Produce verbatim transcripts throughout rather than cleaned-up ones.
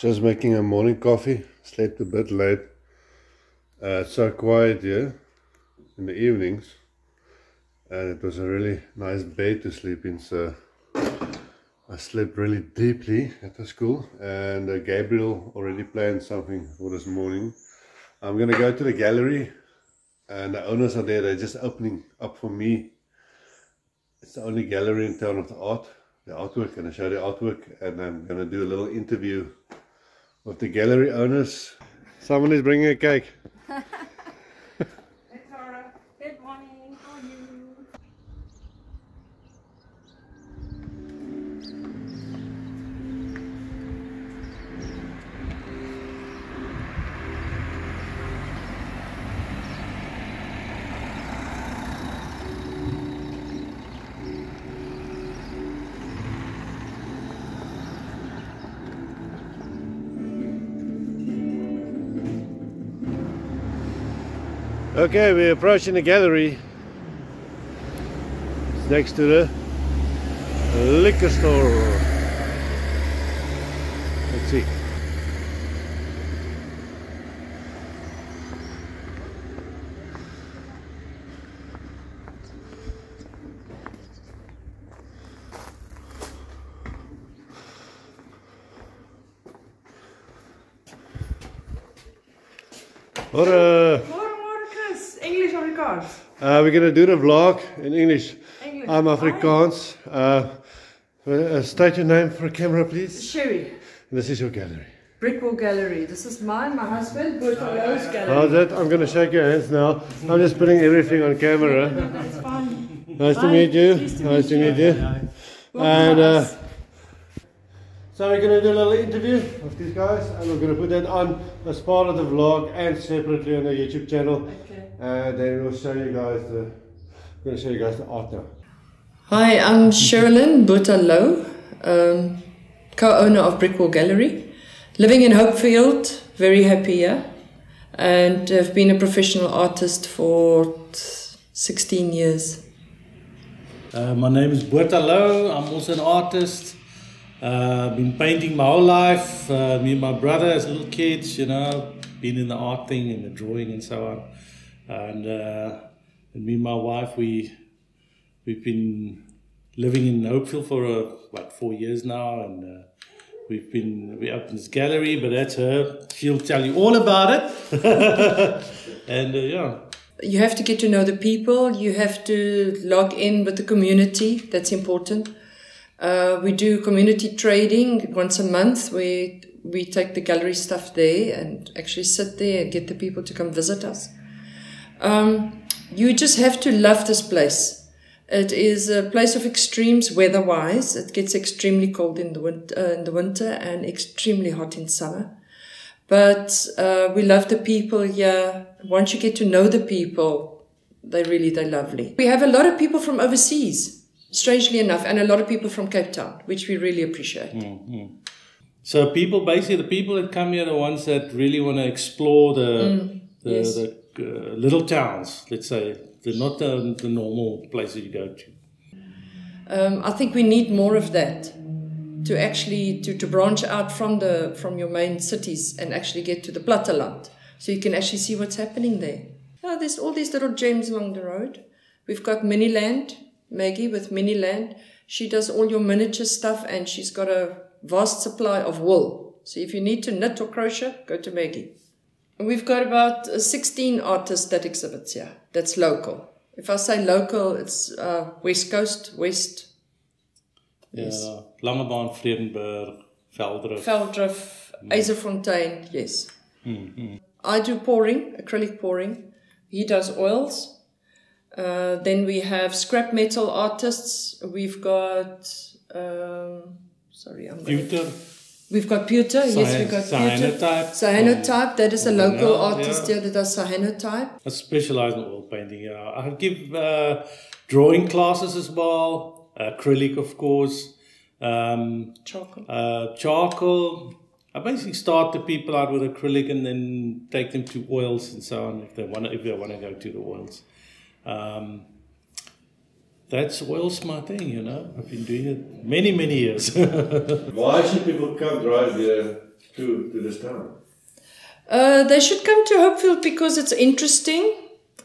Just making a morning coffee. Slept a bit late. Uh, it's so quiet here in the evenings, and it was a really nice bed to sleep in, so I slept really deeply at the school. And uh, Gabriel already planned something for this morning. I'm going to go to the gallery, and the owners are there. They're just opening up for me. It's the only gallery in town of the art, the artwork, and I show the artwork, and I'm going to do a little interview with the gallery owners. Someone is bringing a cake. Okay, we're approaching the gallery. It's next to the liquor store. Let's see. Hola. Uh, we're going to do the vlog in English. English. I'm Afrikaans. Uh, uh, state your name for a camera, please. Sherry. This is your gallery. Brickwall Gallery. This is mine, my husband, Bertalow's gallery. Oh, that, I'm going to shake your hands now. I'm just putting everything on camera. That's fine. Nice Bye. to meet you. Nice to, nice meet, to you. meet you. And uh, so we're going to do a little interview with these guys, and we're going to put that on as part of the vlog and separately on the YouTube channel. Okay. And then we'll show you guys the, I'm going to show you guys the art now. Hi, I'm Sherilyn Bertalow, um, co-owner of Brickwall Gallery, living in Hopefield, very happy here, and have been a professional artist for sixteen years. Uh, my name is Bertalow. I'm also an artist. Uh, been painting my whole life. Uh, me and my brother as little kids, you know, been in the art thing and the drawing and so on. And, uh, and me and my wife, we, we've been living in Hopefield for uh, about four years now, and uh, we've been, we opened this gallery, but that's her. She'll tell you all about it. And uh, yeah. You have to get to know the people. You have to log in with the community. That's important. Uh, we do community trading once a month. We, we take the gallery stuff there and actually sit there and get the people to come visit us. Um, you just have to love this place. It is a place of extremes weather-wise. It gets extremely cold in the, win uh, in the winter and extremely hot in summer. But uh, we love the people here. Once you get to know the people, they really, they're lovely. We have a lot of people from overseas, strangely enough, and a lot of people from Cape Town, which we really appreciate. Mm-hmm. So people, basically the people that come here are the ones that really want to explore the... Mm, the, yes. the Uh, little towns, let's say. They're not the, the normal places you go to. Um, I think we need more of that to actually to, to branch out from the from your main cities and actually get to the platteland, so you can actually see what's happening there. Oh, there's all these little gems along the road. We've got Miniland, Maggie with Miniland. She does all your miniature stuff, and she's got a vast supply of wool. So if you need to knit or crochet, go to Maggie. We've got about sixteen artists that exhibits here. That's local. If I say local, it's uh, West Coast, West. Yeah, yes. Langebaan, Vredenburg, Veldriff. Veldriff, mm. Eisefrontein, yes. Mm, mm. I do pouring, acrylic pouring. He does oils. Uh, then we have scrap metal artists. We've got, um, sorry, I'm going to... We've got pewter, Cyan yes, we've got cyanotype. Cyanotype, that is a local know, artist yeah. here that does cyanotype. I specialize in oil painting. You know. I give uh, drawing classes as well, acrylic, of course, um, charcoal. Uh, charcoal. I basically start the people out with acrylic and then take them to oils and so on if they want to, if they want to go to the oils. Um, That's oil's my thing, you know. I've been doing it many, many years. Why should people come drive here to, to this town? Uh, they should come to Hopefield because it's interesting.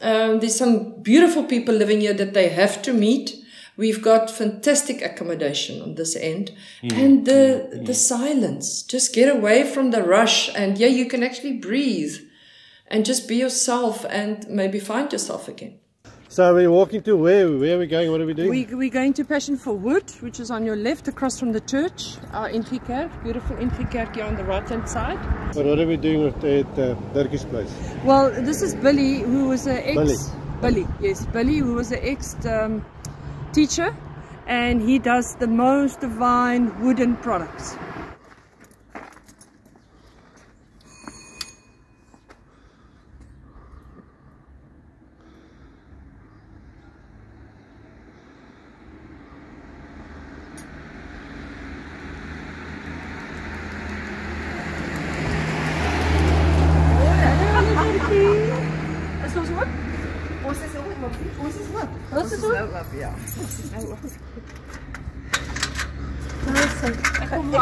Um, there's some beautiful people living here that they have to meet. We've got fantastic accommodation on this end. Mm. And the, mm. the silence. Just get away from the rush. And yeah, you can actually breathe and just be yourself and maybe find yourself again. So we're walking to where? Where are we going? What are we doing? We, we're going to Passion for Wood, which is on your left, across from the church. Our Enchikerk, beautiful Enchikerk here on the right-hand side. But what are we doing with the Turkish place? Well, this is Billy, who was an ex... Billy. Billy, yes. Billy, who was an ex-teacher. Um, and he does the most divine wooden products.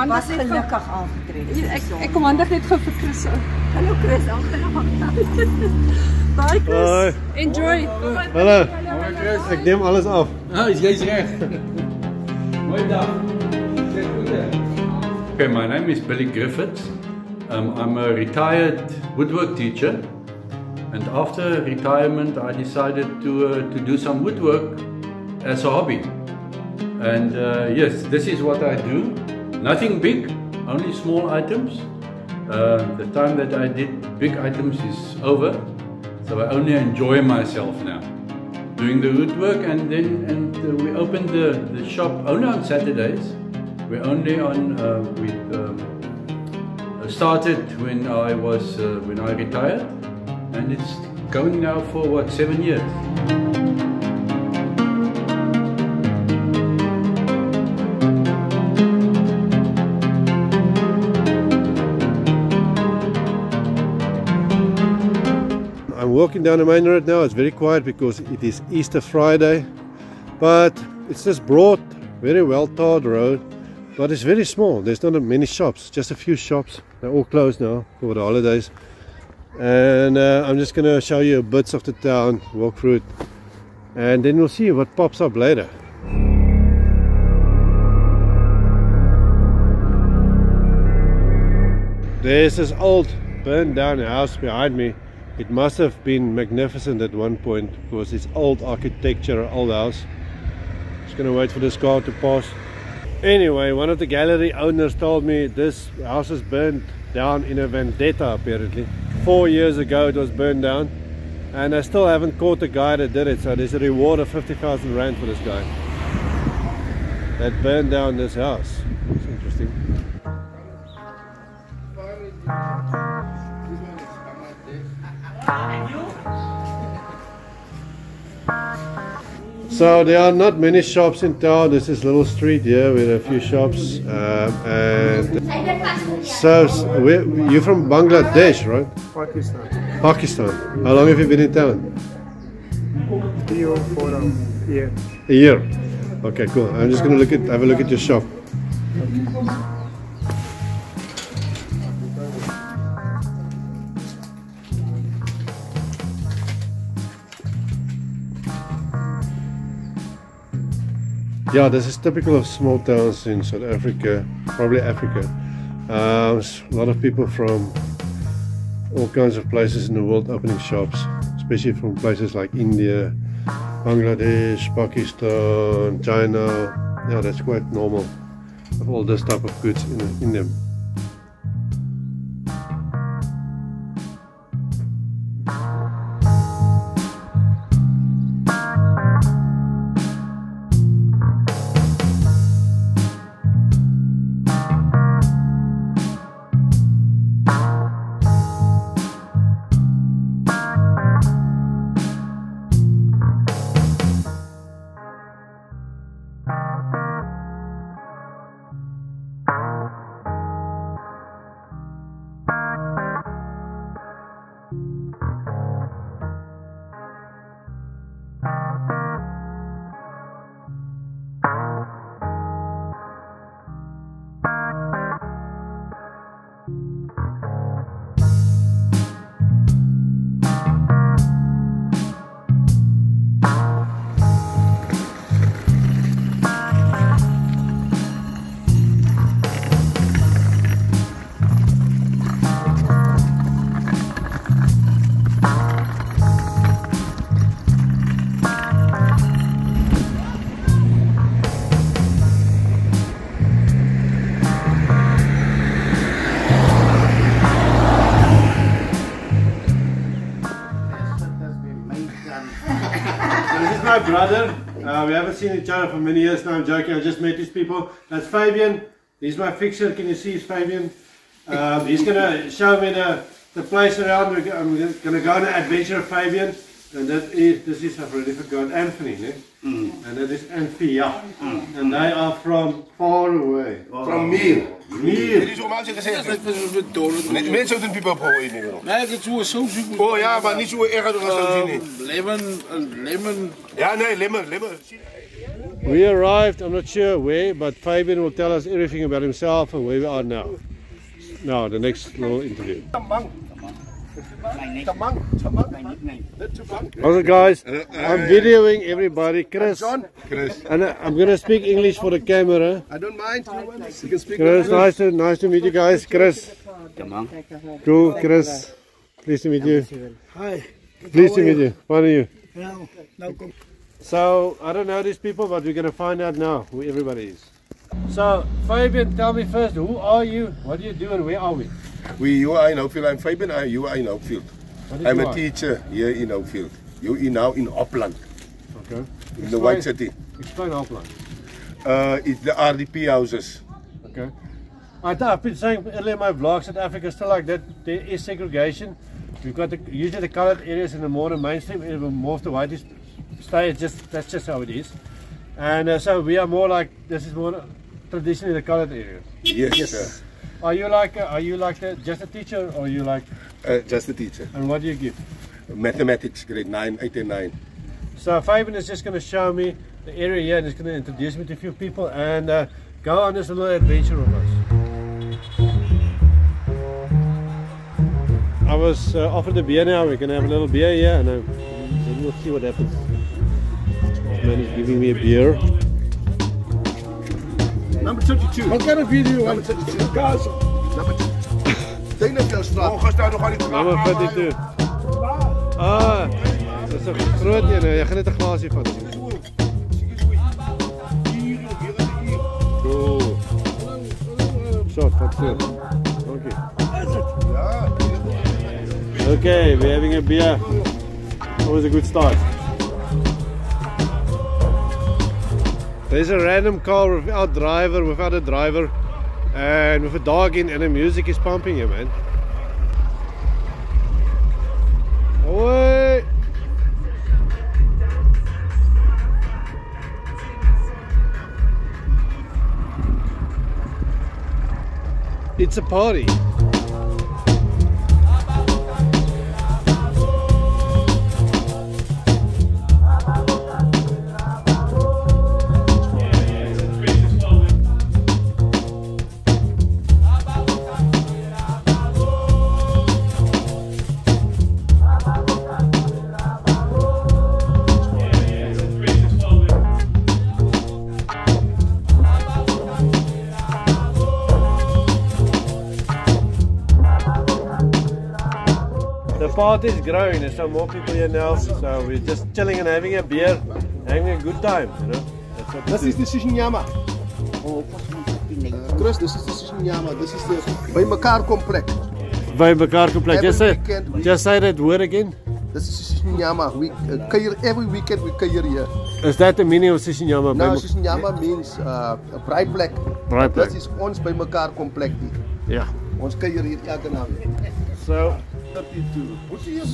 Was gelukkig aangetreden. Ek ek kom handig net gou vir Chris. Hallo Chris, aangenaam. Bye Chris. Enjoy. Hallo. Hallo Chris, ek neem alles af. Nou, jy's reg. Mooi dag. Dit goed hè. Okay, my name is Billy Griffiths. Um, I'm a retired woodwork teacher, and after retirement I decided to uh, to do some woodwork as a hobby. And uh, yes, this is what I do. Nothing big, only small items. Uh, the time that I did big items is over, so I only enjoy myself now. Doing the woodwork, and then and uh, we opened the, the shop only on Saturdays. We only on uh, we um, started when I was uh, when I retired, and it's going now for what, seven years. Walking down the main road now, it's very quiet because it is Easter Friday, but it's this broad, very well tarred road, but it's very small. There's not many shops, just a few shops. They're all closed now for the holidays, and uh, I'm just going to show you bits of the town, walk through it, and then we'll see what pops up later. There's this old burned down house behind me. It must have been magnificent at one point because it's old architecture, old house. Just gonna wait for this car to pass. Anyway, one of the gallery owners told me this house was burned down in a vendetta apparently. Four years ago it was burned down, and I still haven't caught the guy that did it, so there's a reward of fifty thousand rand for this guy that burned down this house. It's interesting. So there are not many shops in town. There's this little street here with a few shops. Um, and so, where, you're from Bangladesh, right? Pakistan. Pakistan. How long have you been in town? Three or four years. A year. Okay, cool. I'm just gonna look at, have a look at your shop. Okay. Yeah, this is typical of small towns in South Africa, probably Africa. Um, a lot of people from all kinds of places in the world opening shops, especially from places like India, Bangladesh, Pakistan, China. Yeah, that's quite normal of all this type of goods in, in them. This is my brother. Uh, we haven't seen each other for many years now. I'm joking. I just met these people. That's Fabian. He's my fixer. Can you see his Fabian? Um, he's going to show me the, the place around. I'm going to go on an adventure with Fabian. And that is, this is, I've already forgot, Anthony, ne? Mm. And that is Anthea. Mm. And they are from far away. Oh. From Meer. Meer. Dit is hoe mensen gezegd hebben. Mensen doen people proberen niet meer. Nee, dat doen we zo goed. Oh ja, maar niet zo erg doen we zo niet. Lemon, lemon. Ja, nee, lemon, lemon. We arrived, I'm not sure where, but Fabian will tell us everything about himself and where we are now. Now, the next little interview. Also guys, I'm videoing everybody. Chris, John. Chris. And I'm gonna speak English for the camera. I don't mind. You can speak Chris, nice to nice to meet you guys. Chris, cool. Chris, pleased to meet you. Hi. Pleased to meet you. What are you? So I don't know these people, but we're gonna find out now who everybody is. So Fabian, tell me first, who are you? What do you do, and where are we? We, you are in Hopefield. I'm Fabian, I, you are in Hopefield. I'm a are? teacher here in Hopefield. You are now in Oppland. Okay. In explain, the White City. Explain Oppland. Uh, it's the R D P houses. Okay. I th I've been saying earlier in my vlogs that Africa is still like that. There is segregation. You've got the, usually the coloured areas in the more the mainstream, and more of the whitest stay. It's just, that's just how it is. And uh, so we are more like, this is more traditionally the coloured area. Yes, yes. Sir. Are you like, uh, are you like the, just a teacher, or are you like? Uh, just a teacher. And what do you give? Mathematics, grade nine, eight and nine. So Fabian is just going to show me the area here, and he's going to introduce me to a few people, and uh, go on this little adventure with us. I was uh, offered a beer now. We're going to have a little beer here, and then we'll see what happens. This man is giving me a beer. Number thirty-two. What kind of video? Number thirty-two. Guys. Number thirty-two. Number thirty-two. Ah, dat is een groot ene. Je gaat net een glaasje van. Cool. Shot, that's it. Okay. Okay, we're having a beer. Always a good start. There's a random car without driver, without a driver, and with a dog in, and the music is pumping here, man. Away! It's a party. The party is growing, there's some more people here now, so we're just chilling and having a beer, having a good time, you know. That's what this is the Shisa Nyama. Uh, Chris, this is the Shisa Nyama, this is the Bymekaar Komplek. Bymekaar Komplek, just say, we, just say that word again. This is Shisa Nyama, we, uh, every weekend we cater here. Is that the meaning of Shisa Nyama? No, Shisa Nyama means uh, a bright black. Bright black. This is Ons Bymekaar Komplek. Yeah. Ons cater here every night. So.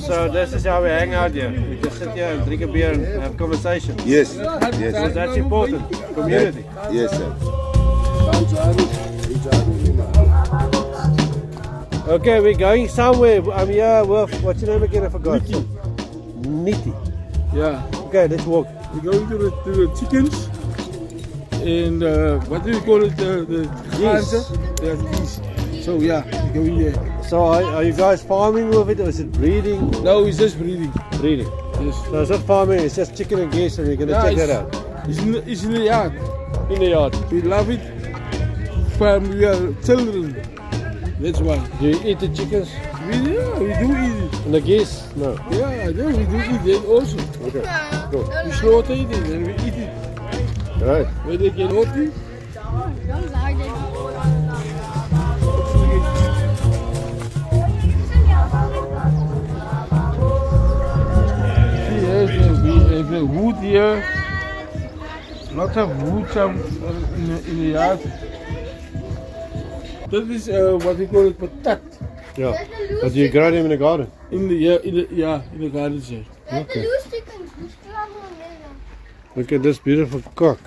So this is how we hang out here. We just sit here and drink a beer and have conversation. Yes, yes. So that's important. Community. Yes, sir. Okay, we're going somewhere. I'm here with, what's your name again? I forgot. Nitty. Nitty. Yeah. Okay, let's walk. We're going to the, to the chickens. And uh, what do you call it? The, the geese. So yeah, we go here. So are, are you guys farming with it, or is it breeding? No, it's just breeding. Breeding. Yes. So it's not farming, it's just chicken and geese, and you're going to yeah, check that out. It's in, it's in the yard. In the yard. We love it from we are children. That's why. Do you eat the chickens? We, yeah, we do eat it. And the geese? No. Yeah, yeah we do eat it also. Okay, cool. We slaughter it and we eat it. Right. When they get naughty. Don't lie, they Yes, there's a wood here. Lots of wood in the, in the yard. This is uh, what we call it, patat. Yeah, but you grow them in the garden? In the, yeah, in the, yeah, in the garden here. Okay. Look at this beautiful cock.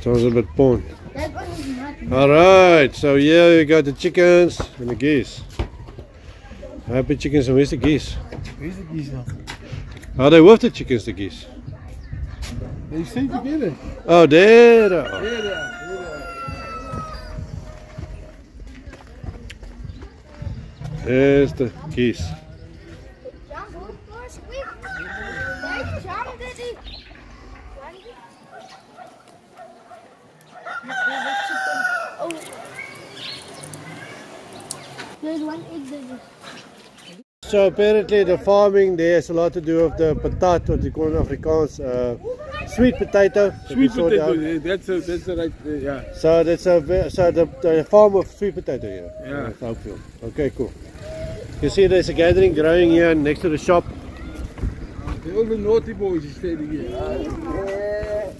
Sounds a bit porn. Alright, so here we got the chickens and the geese. Happy chickens, and where's the geese? Where's the geese now? Are they with the chickens, the geese? They stay together. Oh, there they are. There they are. There's the geese. So apparently the farming there has a lot to do with the patat, what you call in Afrikaans, uh, sweet potato. Sweet potato, yeah, that's a, that's a right, uh, yeah. So that's a, so the, the farm of sweet potato here. Yeah. At Hopefield. Okay, cool. You see there's a gathering growing here next to the shop. All the naughty boys are standing here. Yeah.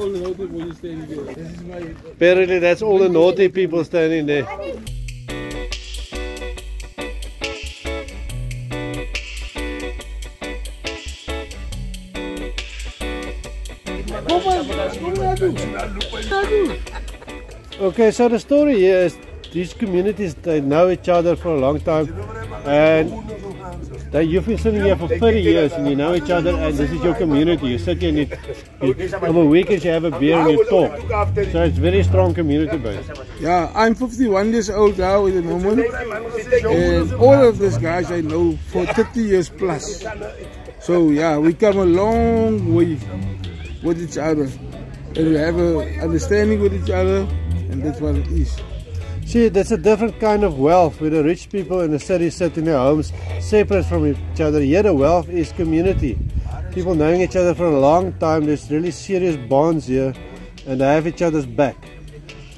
All the naughty boys are standing here. This is my... Apparently that's all the naughty people standing there. Okay, so the story here is these communities, they know each other for a long time, and they, you've been sitting here for thirty years and you know each other, and this is your community. You sit here and you, you, over weekends you have a beer and you talk. So it's very strong community based. Yeah, I'm fifty-one years old now at the moment, and all of these guys I know for thirty years plus. So yeah, we come a long way with each other. And we have an understanding with each other, and that's what it is. See, that's a different kind of wealth where the rich people in the city sit in their homes, separate from each other. Here the wealth is community. People knowing each other for a long time, there's really serious bonds here, and they have each other's back.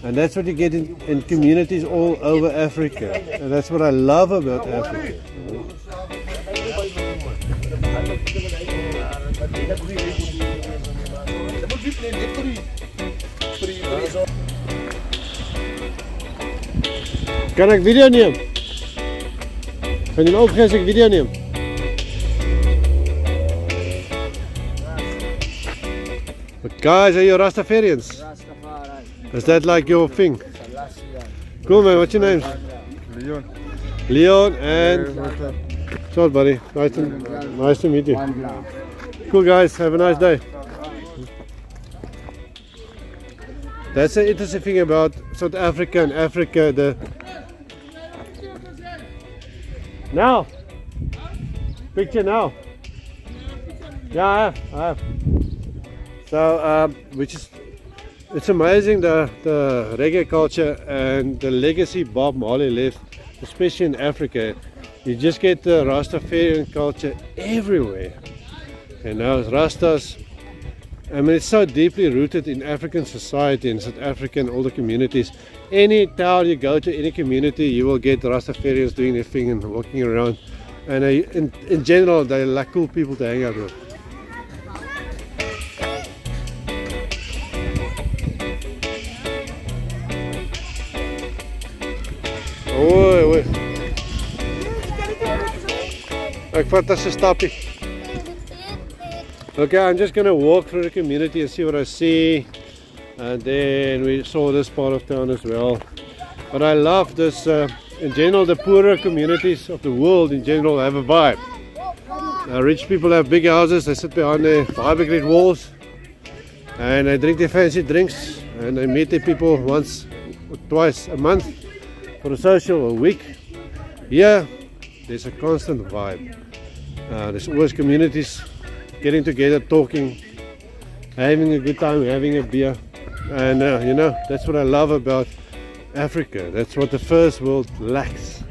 And that's what you get in, in communities all over Africa. And that's what I love about Africa. Kan ek video neem? Kan jy my opgee as ek video neem? But guys, are you Rastafarians? Rastafari. Is that like your thing? Cool man, what's your name? Leon. Leon and... Sorry buddy, nice to, nice to meet you. Cool guys, have a nice day. That's the interesting thing about South Africa and Africa. The now, picture now. Yeah, I have. I have. So, um, which is, it's amazing the the reggae culture and the legacy Bob Marley left, especially in Africa. You just get the Rastafarian culture everywhere, and now Rastas. I mean, it's so deeply rooted in African society, in South Africa and all the communities. Any town you go to, any community, you will get Rastafarians doing their thing and walking around. And I, in, in general, they're like cool people to hang out with. Oei, oei. Ek vat as 'n stappie. Okay, I'm just going to walk through the community and see what I see, and then we saw this part of town as well. But I love this, uh, in general the poorer communities of the world in general have a vibe. Uh, rich people have big houses, they sit behind their fiberglass walls and they drink their fancy drinks, and they meet their people once or twice a month for a social or a week. Here, there's a constant vibe. Uh, there's always communities getting together, talking, having a good time, having a beer, and uh, you know, that's what I love about Africa. That's what the first world lacks.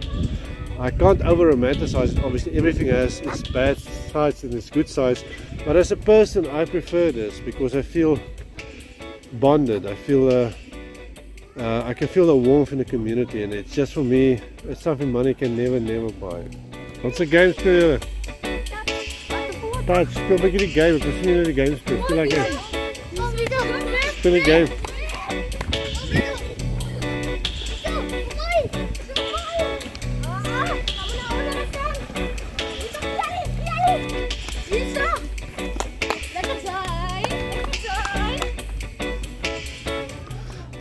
I can't over romanticize it. Obviously everything has its bad sides and its good sides, but as a person I prefer this because I feel bonded. I feel uh, uh, I can feel the warmth in the community, and it's just for me, it's something money can never never buy. What's the game to you? Tijd, speel een beetje die game. Ik wil zien jullie die game spelen. Speel een game. Speel een game.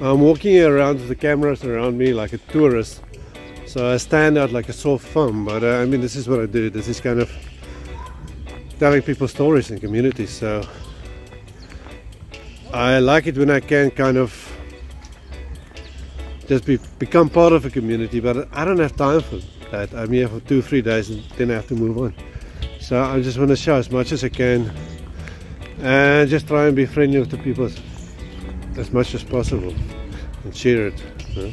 I'm walking around with the cameras around me like a tourist, so I stand out like a sore thumb, but uh, I mean, this is what I do. This is kind of telling people stories in communities, so I like it when I can kind of just be, become part of a community, but I don't have time for that. I'm here for two, three days and then I have to move on. So I just want to show as much as I can and just try and be friendly with the people as much as possible and share it. You know?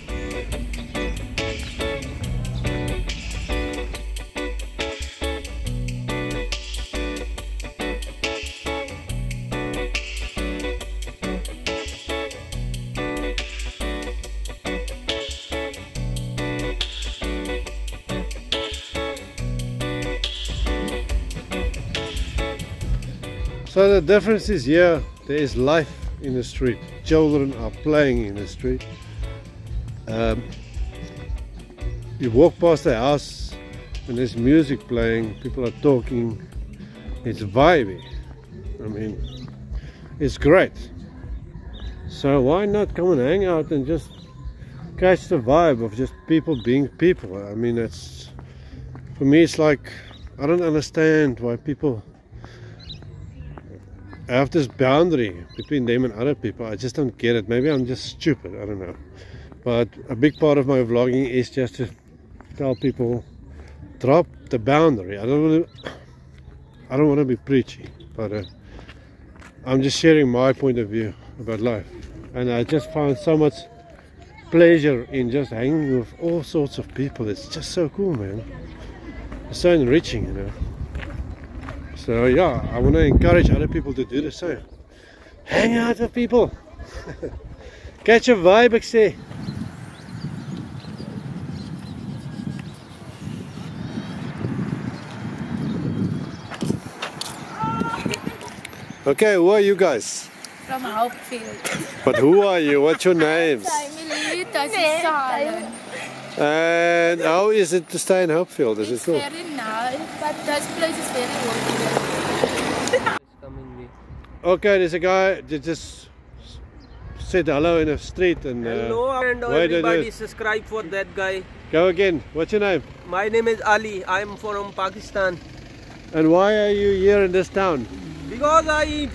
So the difference is here, there is life in the street. Children are playing in the street. Um, you walk past the house and there's music playing, people are talking, it's vibey. I mean, it's great. So why not come and hang out and just catch the vibe of just people being people? I mean, that's, for me it's like, I don't understand why people I have this boundary between them and other people. I just don't get it. Maybe I'm just stupid, I don't know. But a big part of my vlogging is just to tell people, drop the boundary. I don't want to, I don't want to be preachy, but uh, I'm just sharing my point of view about life. And I just found so much pleasure in just hanging with all sorts of people. It's just so cool, man. It's so enriching, you know. So yeah, I want to encourage other people to do the same. Hang out with people. Catch a vibe, I say. Okay, who are you guys? From Hopefield. But who are you? What's your names? And how is it to stay in Hopefield? Is it's it cool? Very nice, but this place is very warm. Okay, there's a guy that just said hello in a street and uh, hello and everybody subscribe for that guy. Go again. What's your name? My name is Ali. I'm from Pakistan. And why are you here in this town? Because I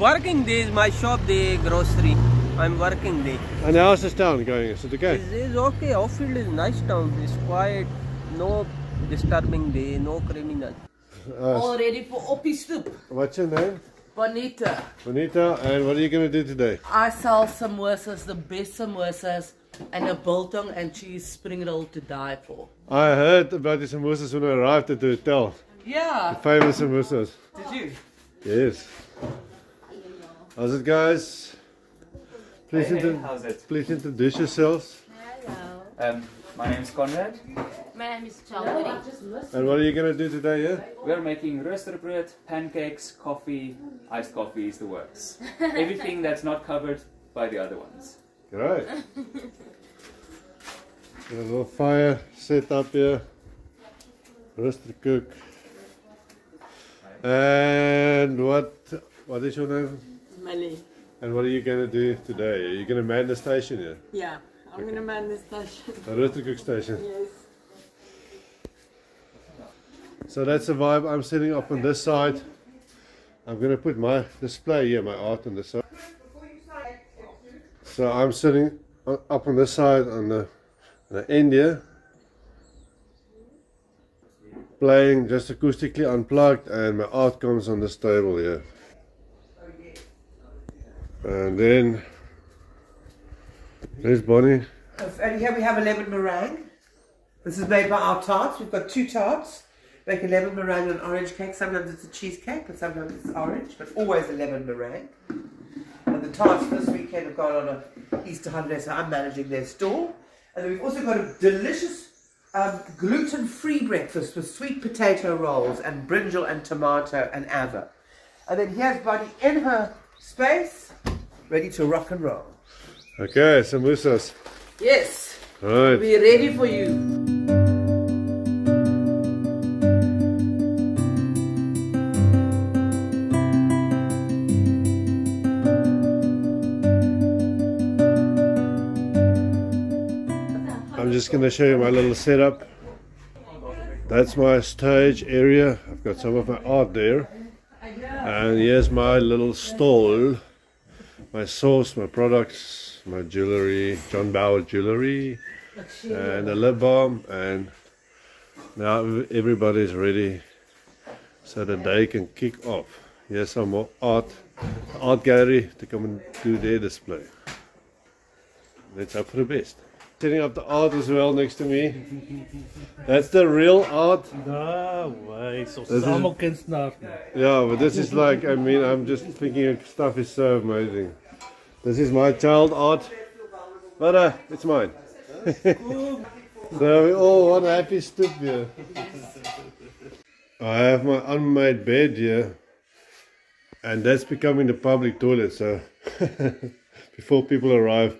working this my shop, the grocery. I'm working there. And how's this town going? Is it okay? It's, it's okay. Hopefield is a nice town. It's quiet. No disturbing day. No criminal. Uh, All ready for Opistuk. What's your name? Bonita. Bonita, and what are you going to do today? I sell samosas, the best samosas, and a biltong and cheese spring roll to die for. I heard about the samosas when I arrived at the hotel. Yeah. The famous samosas. Did you? Yes. How's it, guys? Please, hey, hey, how's it? Please introduce yourselves. Hello. Um, my name is Conrad. My name is Chowdhury. And what are you going to do today here? Yeah? We're making roaster bread, pancakes, coffee, iced coffee is the works. Everything that's not covered by the other ones. Great. A little fire set up here. Roaster cook. And what, what is your name? Mali. And what are you going to do today? Are you going to man the station here? Yeah, I'm okay. going to man the station. The roaster cook station? Yes. So that's the vibe. I'm sitting up on this side. I'm going to put my display here, my art on this side. So I'm sitting up on this side on the, the end here. Playing just acoustically unplugged, and my art comes on this table here. And then there's Bonnie. And here we have a lemon meringue. This is made by our tarts. We've got two tarts. Make a lemon meringue and orange cake. Sometimes it's a cheesecake, but sometimes it's orange, but always a lemon meringue. And the tarts this weekend have gone on an Easter holiday, so I'm managing their store. And then we've also got a delicious Um, gluten-free breakfast with sweet potato rolls and brinjal and tomato and ava. And then here's Bonnie in her space, ready to rock and roll. Okay, samosas. Yes. All right. We're ready for you. Just going to show you my little setup. That's my stage area. I've got some of my art there, and here's my little stall, my sauce, my products, my jewelry, John Bauer jewelry, and a lip balm. And now everybody's ready so the day can kick off. Here's some more art art gallery to come and do their display. Let's hope for the best. Setting up the art as well next to me. That's the real art. No way. So Samuel can start. Yeah, but this is like, I mean, I'm just thinking stuff is so amazing. This is my child art, but uh, it's mine. So we all one happy stoop here. I have my unmade bed here, and that's becoming the public toilet. So before people arrive,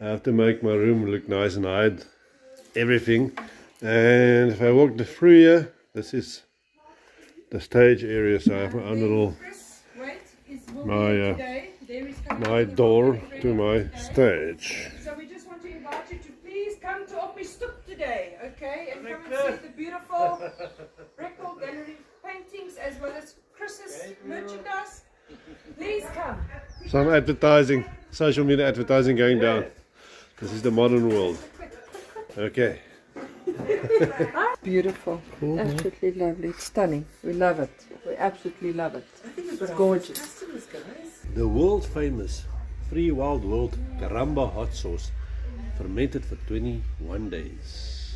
I have to make my room look nice and hide everything. And if I walk through here, this is the stage area, so I have my own little my, uh, my door to my stage. So we just want to invite you to please come to Opistuk today, okay? And come and see the beautiful Brickwall Gallery paintings as well as Chris's merchandise. Please come. Some advertising, social media advertising going down. This is the modern world. Okay. Beautiful. Cool, absolutely huh? Lovely. It's stunning. We love it. We absolutely love it. I think it's, it's gorgeous. The world famous Free Wild World Karamba hot sauce. Fermented for twenty-one days.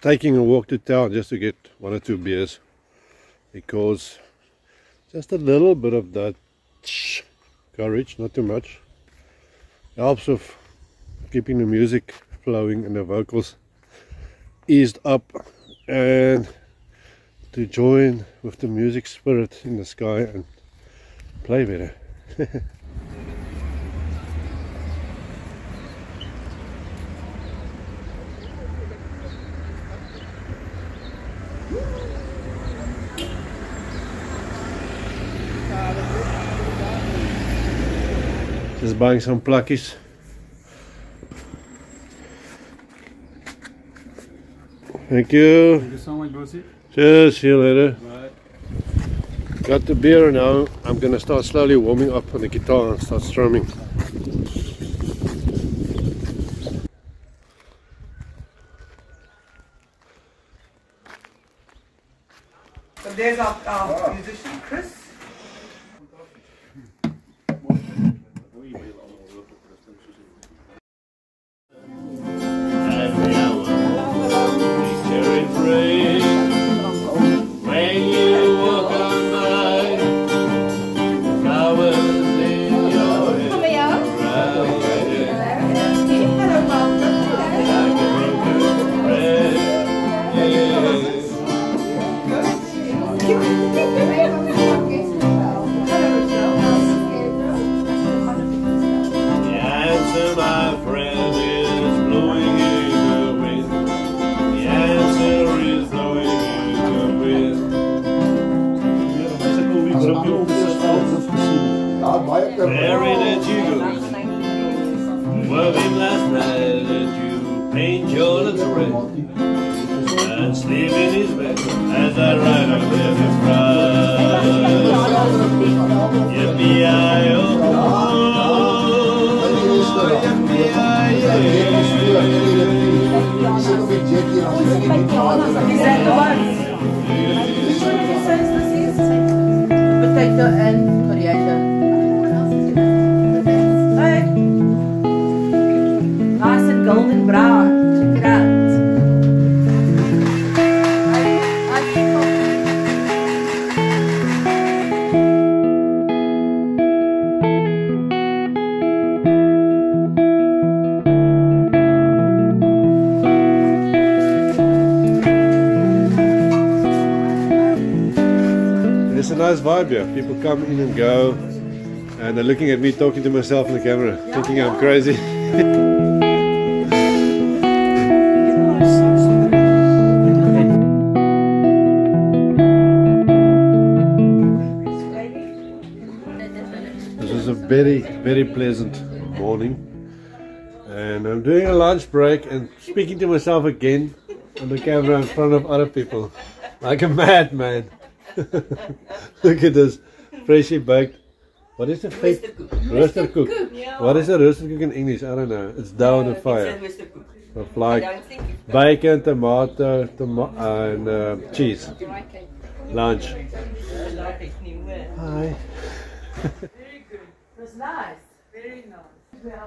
Taking a walk to town just to get one or two beers. Because just a little bit of that courage, not too much, helps with keeping the music flowing and the vocals eased up, and to join with the music spirit in the sky and play better. Just buying some plakkies. Thank you. Thank you so much, Brucey. Cheers, see you later. Bye. Got the beer now. I'm gonna start slowly warming up on the guitar and start strumming. So there's our, our wow. musician Chris. Brown, I, I a nice vibe here. People come in and go, and they're looking at me talking to myself in the camera, thinking I'm crazy. This is a very, very pleasant morning, and I'm doing a lunch break and speaking to myself again on the camera in front of other people, like a madman. Look at this, freshly baked. What is a fake rooster cook? Rooster cook. cook. Yeah. What is a rooster cook in English? I don't know. It's down the fire. It's a rooster cook. With like bacon, tomato, toma and uh, cheese. Lunch. Hi. Very good. It was nice. Very nice.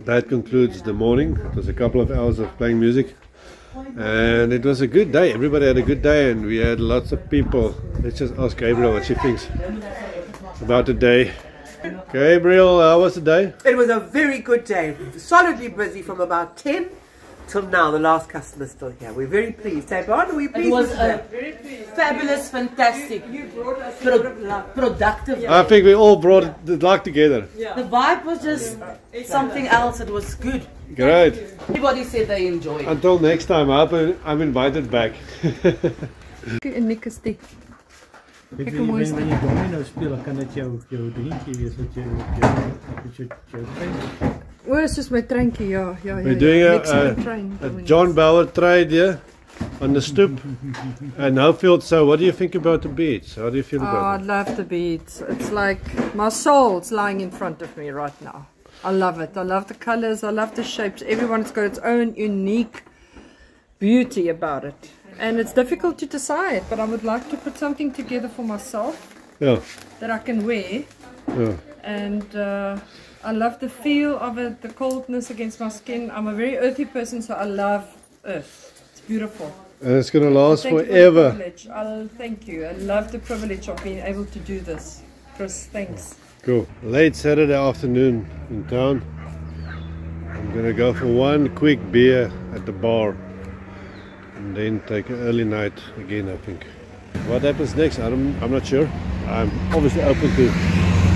That concludes the morning. It was a couple of hours of playing music. And it was a good day. Everybody had a good day, and we had lots of people. Let's just ask Gabriel what she thinks about the day. Gabriel, how was the day? It was a very good day. Solidly busy from about ten till now. The last customer's still here. We're very pleased. Hey, aren't we pleased? It was a very fabulous, fantastic, you, you brought us pro of productive. Yeah. I think we all brought yeah. the luck together. Yeah. The vibe was just yeah. something else. It was good. Great. Everybody said they enjoyed it. Until next time, I hope I'm invited back. En Nick is die. Kijk hoe mooi is dit. Wanneer je domino speelt, kan het jouw drinkje wees dat je jouw trein. Oh, it's just my treintje, ja. ja, ja We're doing ja. a, a, a John Bauer trade here on the stoop and Hopefield. So what do you think about the beach? How do you feel oh, about it? Oh, I love the beach. It's like my soul's lying in front of me right now. I love it. I love the colors. I love the shapes. Everyone's got its own unique beauty about it. And it's difficult to decide, but I would like to put something together for myself yeah. that I can wear. Yeah. And uh, I love the feel of it, the coldness against my skin. I'm a very earthy person, so I love earth. It's beautiful. And it's going to last thank forever. You I'll, thank you. I love the privilege of being able to do this. Chris, thanks. Cool. Late Saturday afternoon in town. I'm gonna go for one quick beer at the bar and then take an early night again, I think. What happens next, I'm, I'm not sure. I'm obviously open to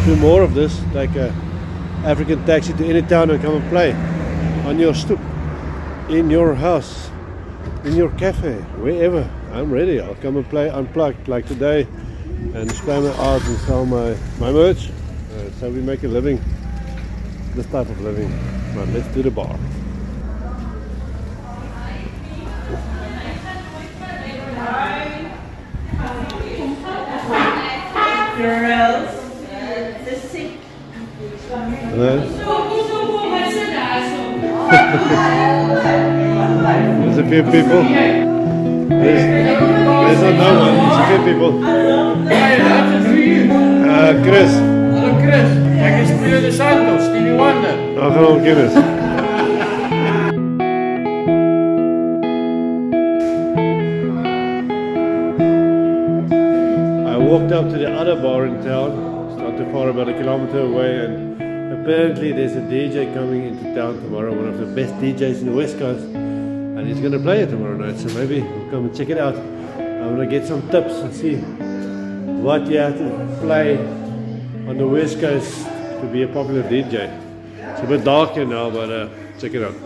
do more of this. Take a African taxi to any town and come and play on your stoop, in your house, in your cafe, wherever. I'm ready. I'll come and play unplugged like today and display my art and sell my, my merch. Uh, so we make a living, this type of living. But let's do the bar. Girls, the sick. There's a few people. There's, there's no one. There's a few people. Uh, Chris. Chris, ek is Theo de Santos, Stevie Wonder. Nou gaan we keer is. I walked up to the other bar in town. It's not too far, about a kilometer away, and apparently there's a D J coming into town tomorrow, one of the best D Js in the West Coast, and he's going to play it tomorrow night, so maybe we'll come and check it out. I'm going to get some tips and see what you have to play on the West Coast to be a popular D J. It's a bit dark here now, but uh, check it out.